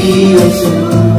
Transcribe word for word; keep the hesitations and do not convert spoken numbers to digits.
기억속